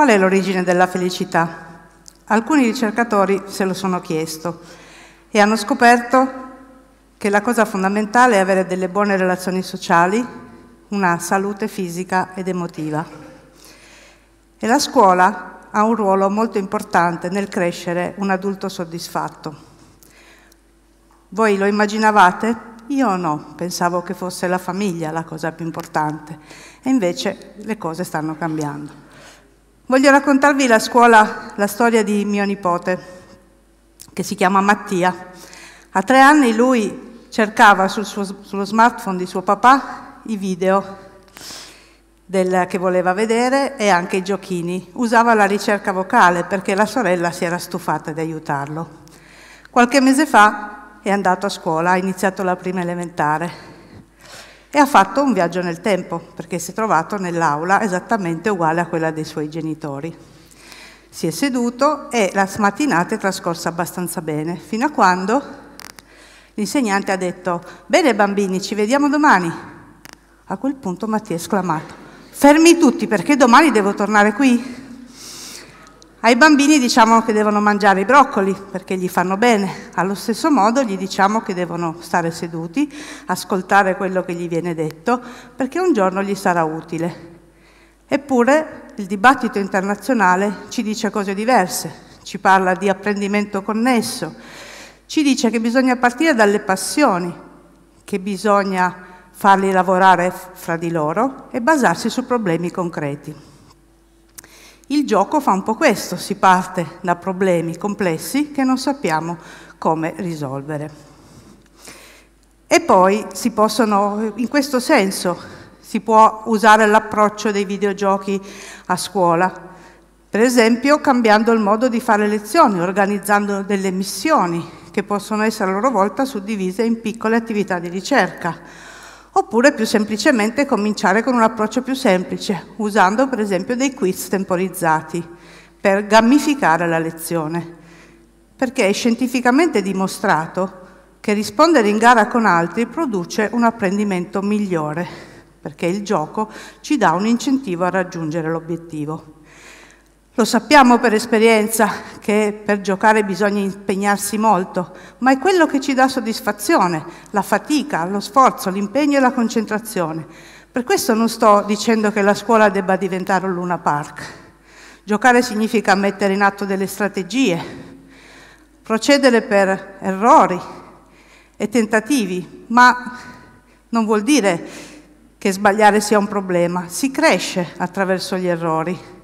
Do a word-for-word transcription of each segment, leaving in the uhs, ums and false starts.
Qual è l'origine della felicità? Alcuni ricercatori se lo sono chiesto e hanno scoperto che la cosa fondamentale è avere delle buone relazioni sociali, una salute fisica ed emotiva. E la scuola ha un ruolo molto importante nel crescere un adulto soddisfatto. Voi lo immaginavate? Io no, pensavo che fosse la famiglia la cosa più importante, e invece le cose stanno cambiando. Voglio raccontarvi la scuola, la storia di mio nipote, che si chiama Mattia. A tre anni lui cercava sul suo, sullo smartphone di suo papà i video del, che voleva vedere e anche i giochini. Usava la ricerca vocale perché la sorella si era stufata di aiutarlo. Qualche mese fa è andato a scuola, ha iniziato la prima elementare e ha fatto un viaggio nel tempo, perché si è trovato nell'aula esattamente uguale a quella dei suoi genitori. Si è seduto e la mattinata è trascorsa abbastanza bene, fino a quando l'insegnante ha detto: "Bene bambini, ci vediamo domani". A quel punto Mattia ha esclamato: "Fermi tutti, perché domani devo tornare qui". Ai bambini diciamo che devono mangiare i broccoli, perché gli fanno bene. Allo stesso modo gli diciamo che devono stare seduti, ascoltare quello che gli viene detto, perché un giorno gli sarà utile. Eppure il dibattito internazionale ci dice cose diverse, ci parla di apprendimento connesso, ci dice che bisogna partire dalle passioni, che bisogna farli lavorare fra di loro e basarsi su problemi concreti. Il gioco fa un po' questo, si parte da problemi complessi che non sappiamo come risolvere. E poi si possono, in questo senso, si può usare l'approccio dei videogiochi a scuola, per esempio cambiando il modo di fare lezioni, organizzando delle missioni che possono essere a loro volta suddivise in piccole attività di ricerca. Oppure più semplicemente cominciare con un approccio più semplice, usando per esempio dei quiz temporizzati per gamificare la lezione. Perché è scientificamente dimostrato che rispondere in gara con altri produce un apprendimento migliore, perché il gioco ci dà un incentivo a raggiungere l'obiettivo. Lo sappiamo per esperienza che per giocare bisogna impegnarsi molto, ma è quello che ci dà soddisfazione, la fatica, lo sforzo, l'impegno e la concentrazione. Per questo non sto dicendo che la scuola debba diventare un Luna Park. Giocare significa mettere in atto delle strategie, procedere per errori e tentativi, ma non vuol dire che sbagliare sia un problema. Si cresce attraverso gli errori.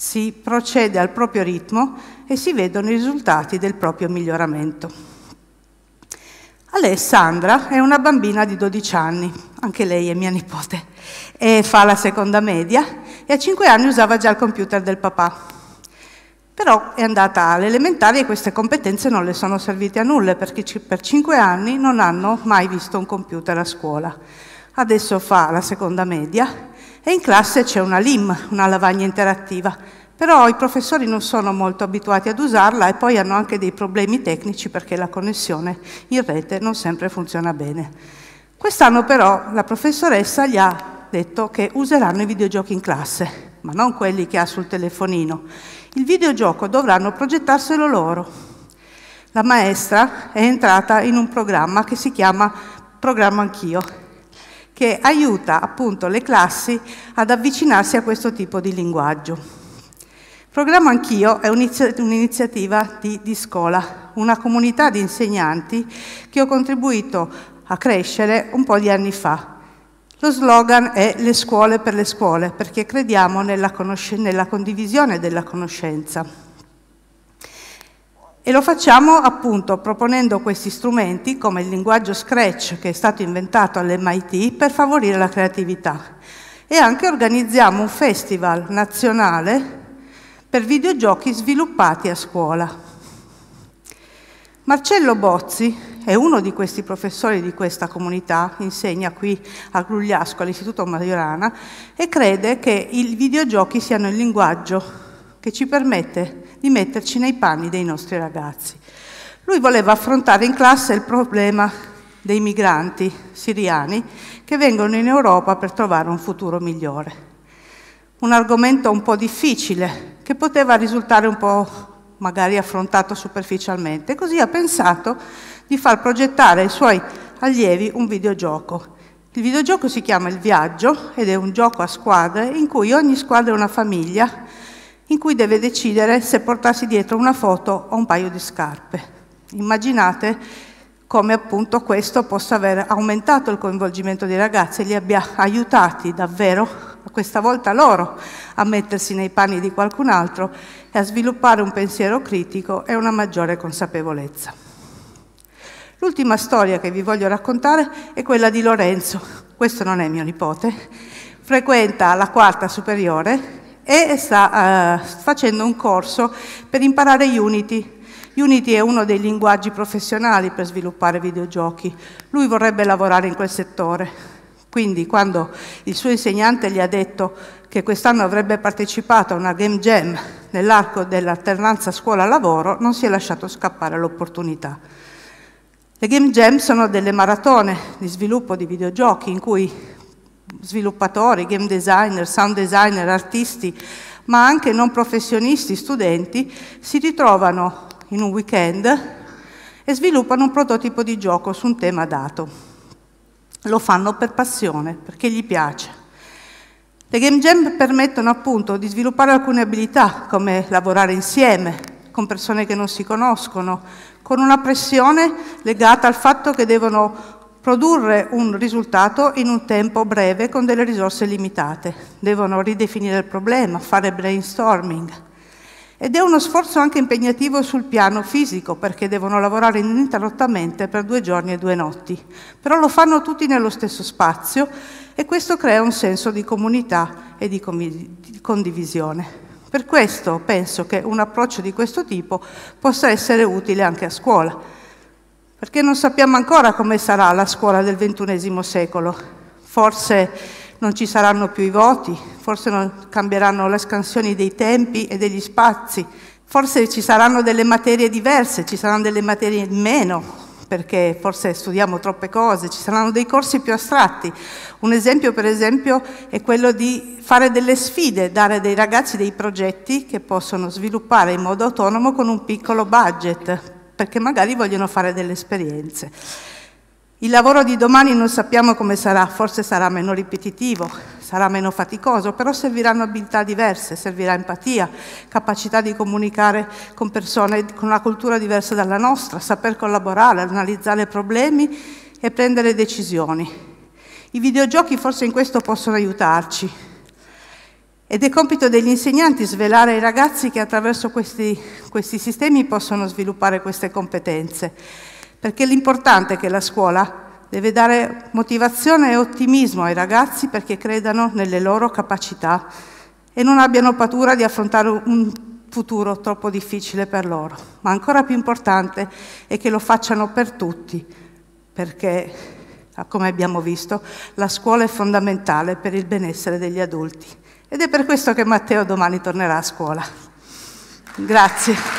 Si procede al proprio ritmo e si vedono i risultati del proprio miglioramento. Alessandra è una bambina di dodici anni, anche lei è mia nipote, e fa la seconda media e a cinque anni usava già il computer del papà. Però è andata all'elementare e queste competenze non le sono servite a nulla perché per cinque anni non hanno mai visto un computer a scuola. Adesso fa la seconda media e in classe c'è una LIM, una lavagna interattiva, però i professori non sono molto abituati ad usarla e poi hanno anche dei problemi tecnici perché la connessione in rete non sempre funziona bene. Quest'anno però la professoressa gli ha detto che useranno i videogiochi in classe, ma non quelli che ha sul telefonino. Il videogioco dovranno progettarselo loro. La maestra è entrata in un programma che si chiama Programma Anch'io, che aiuta appunto le classi ad avvicinarsi a questo tipo di linguaggio. Programma Anch'io è un'iniziativa di Dschola, una comunità di insegnanti che ho contribuito a crescere un po' di anni fa. Lo slogan è "Le scuole per le scuole", perché crediamo nella, nella condivisione della conoscenza. E lo facciamo appunto proponendo questi strumenti come il linguaggio Scratch che è stato inventato all'M I T per favorire la creatività e anche organizziamo un festival nazionale per videogiochi sviluppati a scuola. Marcello Bozzi è uno di questi professori di questa comunità, insegna qui a Grugliasco all'Istituto Majorana e crede che i videogiochi siano il linguaggio che ci permette di metterci nei panni dei nostri ragazzi. Lui voleva affrontare in classe il problema dei migranti siriani che vengono in Europa per trovare un futuro migliore. un argomento un po' difficile, che poteva risultare un po' magari affrontato superficialmente. Così ha pensato di far progettare ai suoi allievi un videogioco. Il videogioco si chiama Il Viaggio ed è un gioco a squadre in cui ogni squadra è una famiglia in cui deve decidere se portarsi dietro una foto o un paio di scarpe. Immaginate come appunto questo possa aver aumentato il coinvolgimento dei ragazzi e li abbia aiutati davvero, questa volta loro, a mettersi nei panni di qualcun altro e a sviluppare un pensiero critico e una maggiore consapevolezza. L'ultima storia che vi voglio raccontare è quella di Lorenzo, questo non è mio nipote, frequenta la quarta superiore e sta eh, facendo un corso per imparare Unity. Unity è uno dei linguaggi professionali per sviluppare videogiochi. Lui vorrebbe lavorare in quel settore. Quindi quando il suo insegnante gli ha detto che quest'anno avrebbe partecipato a una game jam nell'arco dell'alternanza scuola-lavoro, non si è lasciato scappare l'opportunità. Le game jam sono delle maratone di sviluppo di videogiochi in cui sviluppatori, game designer, sound designer, artisti, ma anche non professionisti, studenti, si ritrovano in un weekend e sviluppano un prototipo di gioco su un tema dato. Lo fanno per passione, perché gli piace. Le game jam permettono appunto di sviluppare alcune abilità, come lavorare insieme, con persone che non si conoscono, con una pressione legata al fatto che devono produrre un risultato in un tempo breve con delle risorse limitate. Devono ridefinire il problema, fare brainstorming. Ed è uno sforzo anche impegnativo sul piano fisico, perché devono lavorare ininterrottamente per due giorni e due notti. Però lo fanno tutti nello stesso spazio e questo crea un senso di comunità e di condivisione. Per questo penso che un approccio di questo tipo possa essere utile anche a scuola, perché non sappiamo ancora come sarà la scuola del ventunesimo secolo. Forse non ci saranno più i voti, forse non cambieranno le scansioni dei tempi e degli spazi, forse ci saranno delle materie diverse, ci saranno delle materie in meno, perché forse studiamo troppe cose, ci saranno dei corsi più astratti. Un esempio, per esempio, è quello di fare delle sfide, dare ai ragazzi dei progetti che possono sviluppare in modo autonomo con un piccolo budget, perché magari vogliono fare delle esperienze. Il lavoro di domani non sappiamo come sarà, forse sarà meno ripetitivo, sarà meno faticoso, però serviranno abilità diverse, servirà empatia, capacità di comunicare con persone con una cultura diversa dalla nostra, saper collaborare, analizzare problemi e prendere decisioni. I videogiochi forse in questo possono aiutarci. Ed è compito degli insegnanti svelare ai ragazzi che attraverso questi, questi sistemi possono sviluppare queste competenze. Perché l'importante è che la scuola deve dare motivazione e ottimismo ai ragazzi perché credano nelle loro capacità e non abbiano paura di affrontare un futuro troppo difficile per loro. Ma ancora più importante è che lo facciano per tutti, perché, come abbiamo visto, la scuola è fondamentale per il benessere degli adulti. Ed è per questo che Matteo domani tornerà a scuola. Grazie.